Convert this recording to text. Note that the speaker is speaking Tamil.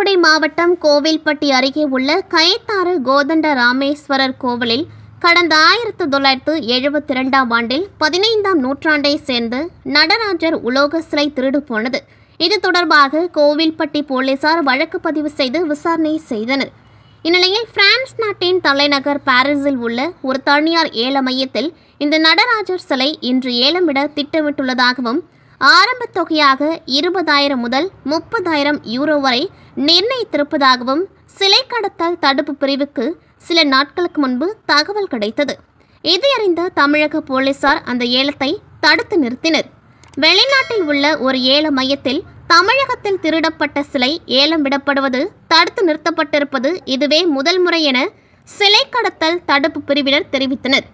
தூத்துக்குடி மாவட்டம் கோவில்பட்டி அருகே உள்ள கயத்தாறு கோதண்ட ராமேஸ்வரர் கோவிலில் கடந்த 1972 ஆண்டில் 15ஆம் நூற்றாண்டை சேர்ந்து நடராஜர் உலோக சிலை திருடு போனது. இது தொடர்பாக கோவில்பட்டி போலீசார் வழக்கு பதிவு செய்து விசாரணை செய்தனர். இந்நிலையில் பிரான்ஸ் நாட்டின் தலைநகர் பாரிஸில் உள்ள ஒரு தனியார் ஏல மையத்தில் இந்த நடராஜர் சிலை இன்று ஏலமிட திட்டமிட்டுள்ளதாகவும் ஆரம்ப தொகையாக 20,000 முதல் 30,000 யூரோ வரை நிர்ணயித்திருப்பதாகவும் சிலை கடத்தல் தடுப்பு பிரிவுக்கு சில நாட்களுக்கு முன்பு தகவல் கிடைத்தது. இதையறிந்த தமிழக போலீசார் அந்த ஏலத்தை தடுத்து நிறுத்தினர். வெளிநாட்டில் உள்ள ஒரு ஏல மையத்தில் தமிழகத்தில் திருடப்பட்ட சிலை ஏலம் விடப்படுவது தடுத்து நிறுத்தப்பட்டிருப்பது இதுவே முதல் முறை என சிலை கடத்தல் தடுப்பு பிரிவினர் தெரிவித்தனர்.